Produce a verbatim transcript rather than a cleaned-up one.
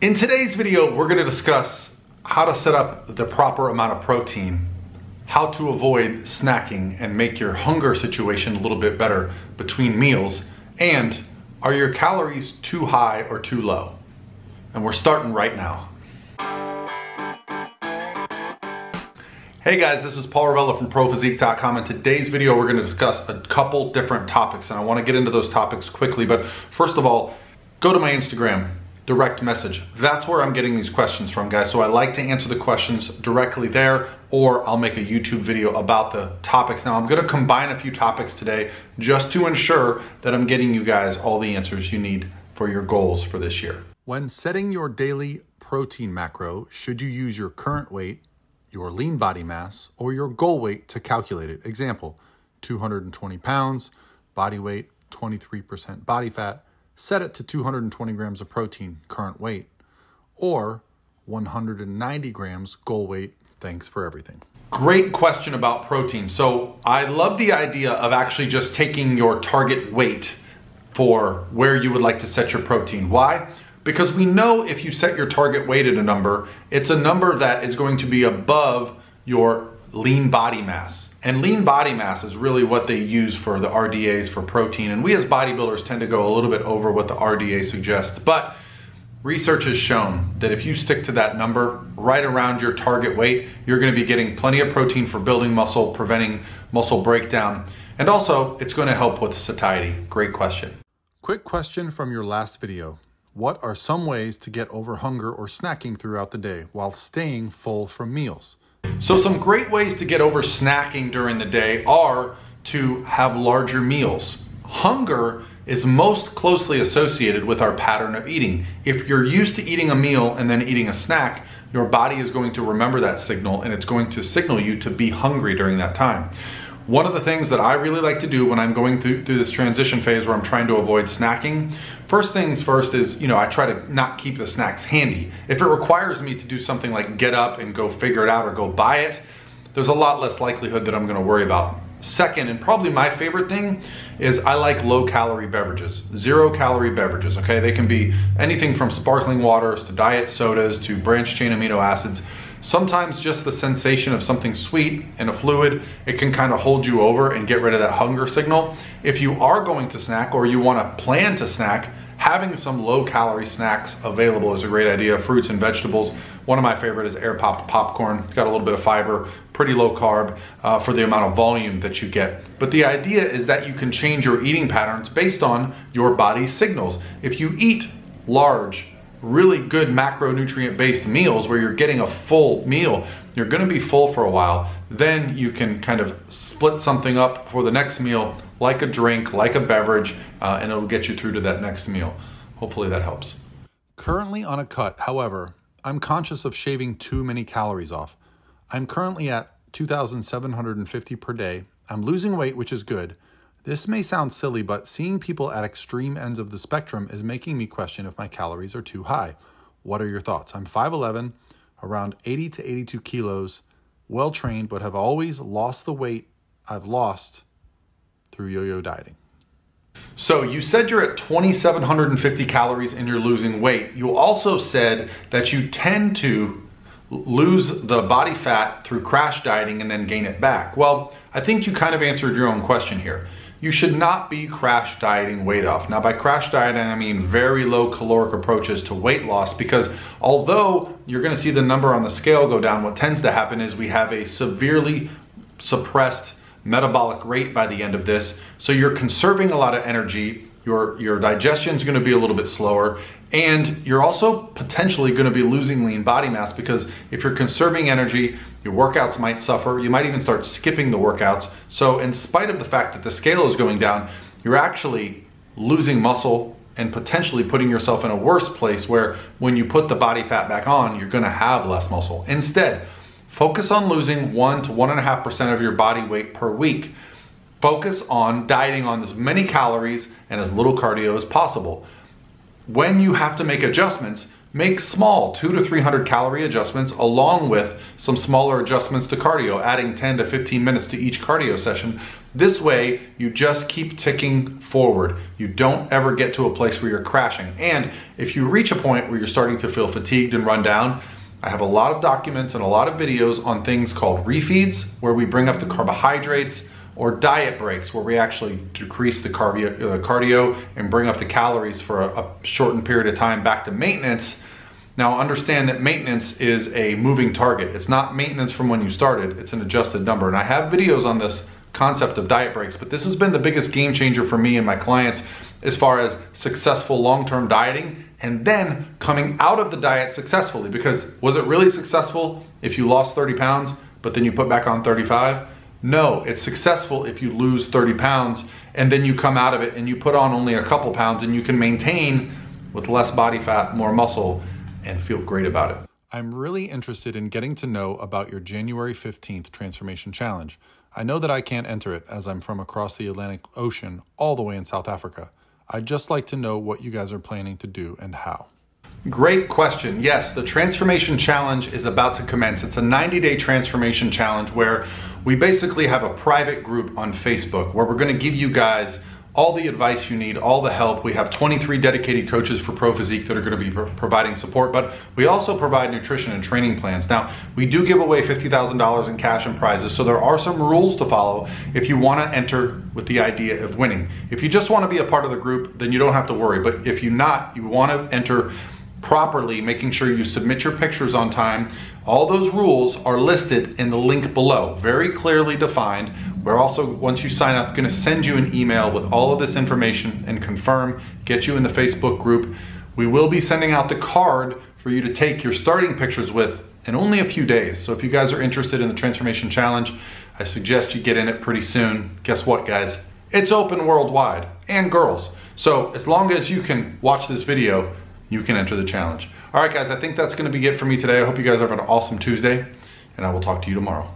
In today's video, we're going to discuss how to set up the proper amount of protein, how to avoid snacking and make your hunger situation a little bit better between meals, and are your calories too high or too low? And we're starting right now. Hey guys, this is Paul Revelia from pro physique dot com. In today's video, we're going to discuss a couple different topics, and I want to get into those topics quickly, but first of all, go to my Instagram. Direct message. That's where I'm getting these questions from, guys. So I like to answer the questions directly there, or I'll make a YouTube video about the topics. Now I'm going to combine a few topics today just to ensure that I'm getting you guys all the answers you need for your goals for this year. When setting your daily protein macro, should you use your current weight, your lean body mass, or your goal weight to calculate it? Example, two hundred twenty pounds, body weight, twenty-three percent body fat, set it to two hundred twenty grams of protein, current weight, or one hundred ninety grams, goal weight. Thanks for everything. Great question about protein. So I love the idea of actually just taking your target weight for where you would like to set your protein. Why? Because we know if you set your target weight at a number, it's a number that is going to be above your lean body mass. And lean body mass is really what they use for the R D As for protein. And we as bodybuilders tend to go a little bit over what the R D A suggests. But research has shown that if you stick to that number right around your target weight, you're going to be getting plenty of protein for building muscle, preventing muscle breakdown. And also, it's going to help with satiety. Great question. Quick question from your last video. What are some ways to get over hunger or snacking throughout the day while staying full from meals? So some great ways to get over snacking during the day are to have larger meals. Hunger is most closely associated with our pattern of eating. If you're used to eating a meal and then eating a snack, your body is going to remember that signal and it's going to signal you to be hungry during that time. One of the things that I really like to do when I'm going through, through this transition phase where I'm trying to avoid snacking, first things first is, you know, I try to not keep the snacks handy. If it requires me to do something like get up and go figure it out or go buy it, there's a lot less likelihood that I'm going to worry about. Second, and probably my favorite thing, is I like low calorie beverages, zero calorie beverages, okay? They can be anything from sparkling waters to diet sodas to branched chain amino acids. Sometimes just the sensation of something sweet and a fluid, it can kind of hold you over and get rid of that hunger signal. If you are going to snack or you want to plan to snack, having some low calorie snacks available is a great idea. Fruits and vegetables. One of my favorite is air popped popcorn. It's got a little bit of fiber, pretty low carb uh, for the amount of volume that you get. But the idea is that you can change your eating patterns based on your body's signals. If you eat large, really good macronutrient based meals where you're getting a full meal, you're going to be full for a while, then you can kind of split something up for the next meal, like a drink, like a beverage, uh, and it'll get you through to that next meal. Hopefully that helps. Currently on a cut, however, I'm conscious of shaving too many calories off. I'm currently at two thousand seven hundred fifty per day. I'm losing weight, which is good. This may sound silly, but seeing people at extreme ends of the spectrum is making me question if my calories are too high. What are your thoughts? I'm five eleven, around eighty to eighty-two kilos, well-trained, but have always lost the weight I've lost through yo-yo dieting. So you said you're at two thousand seven hundred fifty calories and you're losing weight. You also said that you tend to lose the body fat through crash dieting and then gain it back. Well, I think you kind of answered your own question here. You should not be crash dieting weight off. Now by crash dieting, I mean very low caloric approaches to weight loss, because although you're gonna see the number on the scale go down, what tends to happen is we have a severely suppressed metabolic rate by the end of this. So you're conserving a lot of energy, your, your digestion is gonna be a little bit slower, and you're also potentially gonna be losing lean body mass, because if you're conserving energy, your workouts might suffer. You might even start skipping the workouts. So in spite of the fact that the scale is going down, you're actually losing muscle and potentially putting yourself in a worse place where when you put the body fat back on, you're going to have less muscle. Instead, focus on losing one to one and a half percent of your body weight per week. Focus on dieting on as many calories and as little cardio as possible. When you have to make adjustments, Make small two to three hundred calorie adjustments along with some smaller adjustments to cardio, adding ten to fifteen minutes to each cardio session. This way, you just keep ticking forward. You don't ever get to a place where you're crashing. And if you reach a point where you're starting to feel fatigued and run down, I have a lot of documents and a lot of videos on things called refeeds, where we bring up the carbohydrates, or diet breaks, where we actually decrease the cardio and bring up the calories for a, a shortened period of time back to maintenance. Now understand that maintenance is a moving target. It's not maintenance from when you started, it's an adjusted number. And I have videos on this concept of diet breaks, but this has been the biggest game changer for me and my clients as far as successful long-term dieting and then coming out of the diet successfully. Because was it really successful if you lost thirty pounds, but then you put back on thirty-five? No, it's successful if you lose thirty pounds and then you come out of it and you put on only a couple pounds and you can maintain with less body fat, more muscle, and feel great about it. I'm really interested in getting to know about your January fifteenth Transformation Challenge. I know that I can't enter it as I'm from across the Atlantic Ocean all the way in South Africa. I'd just like to know what you guys are planning to do and how. Great question. Yes, the Transformation Challenge is about to commence. It's a ninety day Transformation Challenge where we basically have a private group on Facebook where we're going to give you guys all the advice you need, all the help. We have twenty-three dedicated coaches for ProPhysique that are going to be pro providing support, but we also provide nutrition and training plans. Now, we do give away fifty thousand dollars in cash and prizes, so there are some rules to follow if you want to enter with the idea of winning. If you just want to be a part of the group, then you don't have to worry, but if you're not, you want to enter properly, making sure you submit your pictures on time. All those rules are listed in the link below, very clearly defined. We're also, once you sign up, going to send you an email with all of this information and confirm, get you in the Facebook group. We will be sending out the card for you to take your starting pictures with in only a few days. So if you guys are interested in the Transformation Challenge, I suggest you get in it pretty soon. Guess what, guys? It's open worldwide, and girls. So as long as you can watch this video, you can enter the challenge. All right, guys, I think that's gonna be it for me today. I hope you guys have an awesome Tuesday, and I will talk to you tomorrow.